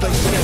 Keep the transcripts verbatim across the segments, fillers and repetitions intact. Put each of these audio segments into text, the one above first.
Can't you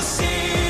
see?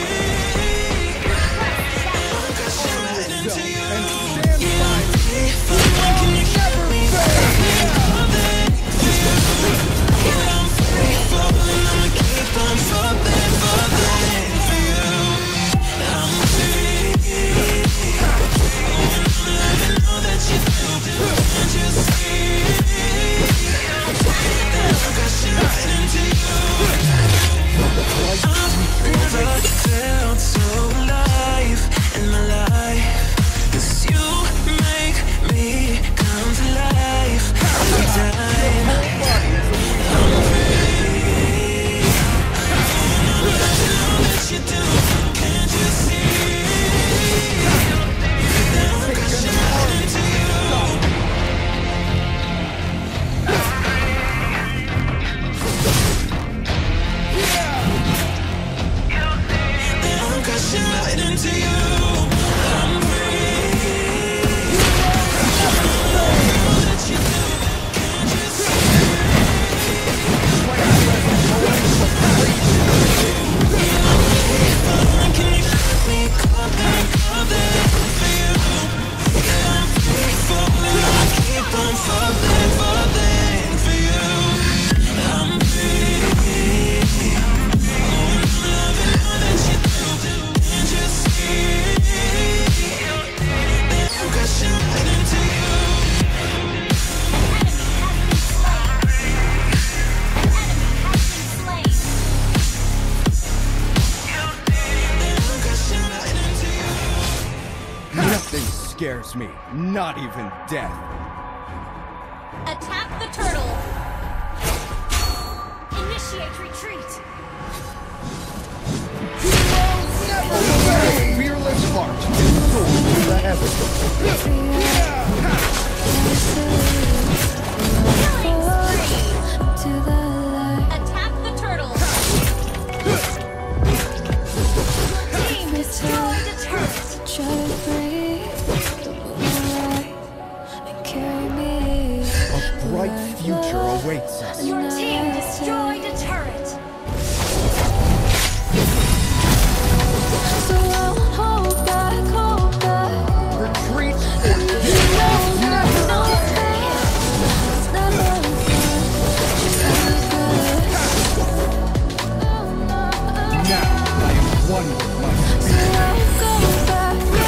scares me, not even death. Attack the turtle. Initiate retreat. With fearless heart and soared to the heavens. Killing spree. Attack the turtle. Your team destroyed a turret. A bright future awaits us. Your team destroyed a turret. So I'll hold back, hold back. Retreat or you know never know. Never know. Now I am one with my spirit. So I'll go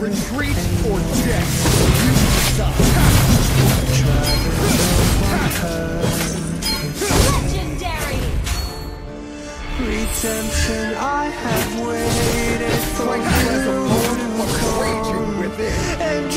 Retreat or death, you Legendary! Redemption, I have waited for you. What can I do with it?